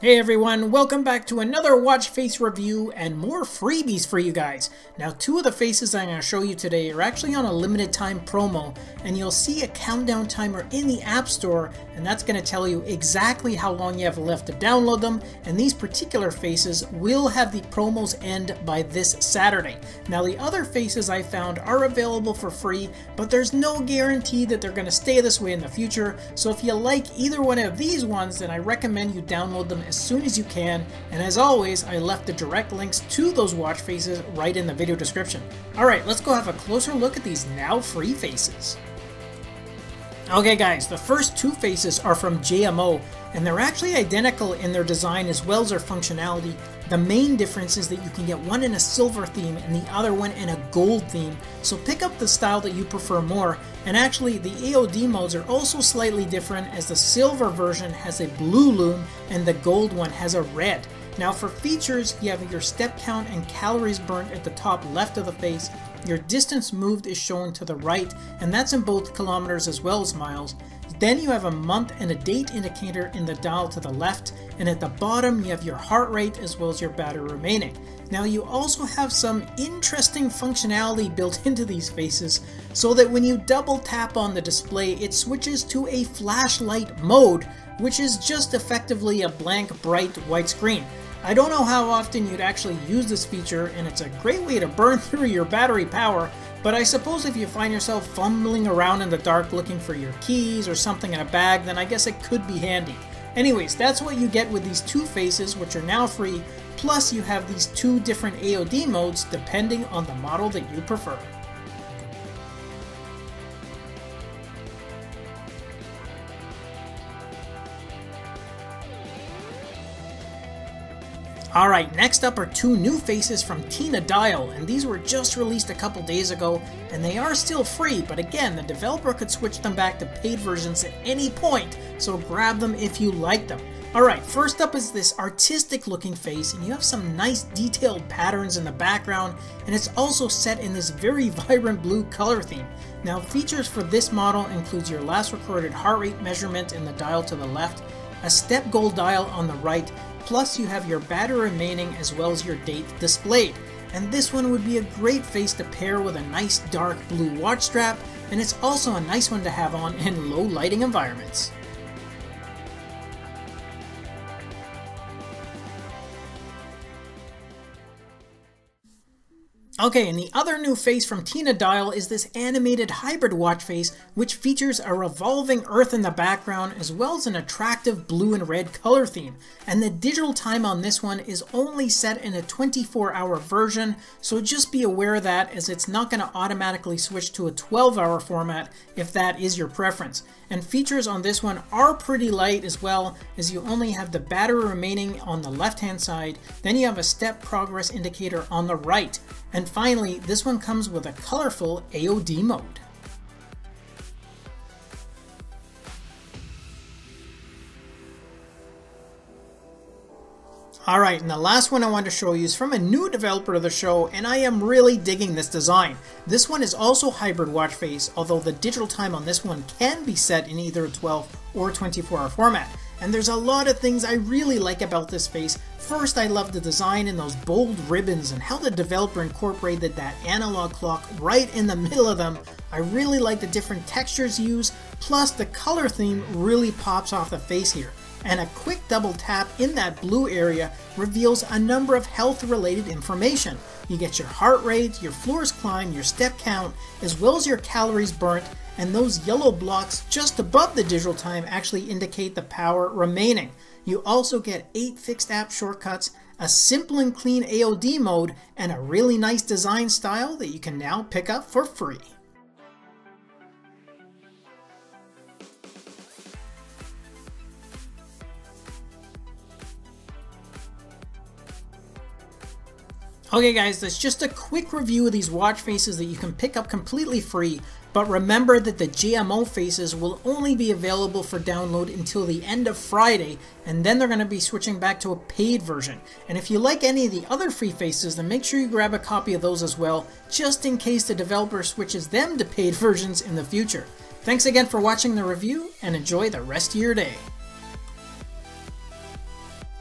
Hey everyone, welcome back to another watch face review and more freebies for you guys. Now, two of the faces I'm going to show you today are actually on a limited time promo, and you'll see a countdown timer in the App Store, and that's going to tell you exactly how long you have left to download them. And these particular faces will have the promos end by this Saturday. Now, the other faces I found are available for free, but there's no guarantee that they're going to stay this way in the future. So if you like either one of these ones, then I recommend you download them as soon as you can, and as always, I left the direct links to those watch faces right in the video description. Alright, let's go have a closer look at these now free faces. Okay guys, the first two faces are from JMO, and they're actually identical in their design as well as their functionality. The main difference is that you can get one in a silver theme and the other one in a gold theme, so pick up the style that you prefer more. And actually, the AOD modes are also slightly different, as the silver version has a blue lume and the gold one has a red. Now for features, you have your step count and calories burnt at the top left of the face. Your distance moved is shown to the right, and that's in both kilometers as well as miles. Then you have a month and a date indicator in the dial to the left, and at the bottom you have your heart rate as well as your battery remaining. Now you also have some interesting functionality built into these faces, so that when you double tap on the display, it switches to a flashlight mode, which is just effectively a blank bright white screen. I don't know how often you'd actually use this feature, and it's a great way to burn through your battery power, but I suppose if you find yourself fumbling around in the dark looking for your keys or something in a bag, then I guess it could be handy. Anyways, that's what you get with these two faces, which are now free, plus you have these two different AOD modes depending on the model that you prefer. Alright, next up are two new faces from Tina Dial, and these were just released a couple days ago, and they are still free, but again, the developer could switch them back to paid versions at any point, so grab them if you like them. Alright, first up is this artistic looking face, and you have some nice detailed patterns in the background, and it's also set in this very vibrant blue color theme. Now, features for this model includes your last recorded heart rate measurement in the dial to the left, a step goal dial on the right, plus you have your battery remaining as well as your date displayed. And this one would be a great face to pair with a nice dark blue watch strap, and it's also a nice one to have on in low lighting environments. Okay, and the other new face from Tina Dial is this animated hybrid watch face, which features a revolving earth in the background as well as an attractive blue and red color theme. And the digital time on this one is only set in a 24-hour version, so just be aware of that, as it's not going to automatically switch to a 12-hour format if that is your preference. And features on this one are pretty light as well, as you only have the battery remaining on the left-hand side, then you have a step progress indicator on the right. And finally, this one comes with a colorful AOD mode. Alright, and the last one I want to show you is from a new developer of the show, and I am really digging this design. This one is also hybrid watch face, although the digital time on this one can be set in either a 12 or 24-hour format. And there's a lot of things I really like about this face. First, I love the design and those bold ribbons and how the developer incorporated that analog clock right in the middle of them. I really like the different textures used, plus the color theme really pops off the face here. And a quick double tap in that blue area reveals a number of health-related information. You get your heart rate, your floors climb, your step count, as well as your calories burnt, and those yellow blocks just above the digital time actually indicate the power remaining. You also get 8 fixed app shortcuts, a simple and clean AOD mode, and a really nice design style that you can now pick up for free. Okay guys, that's just a quick review of these watch faces that you can pick up completely free, but remember that the JMO faces will only be available for download until the end of Friday, and then they're going to be switching back to a paid version. And if you like any of the other free faces, then make sure you grab a copy of those as well, just in case the developer switches them to paid versions in the future. Thanks again for watching the review, and enjoy the rest of your day.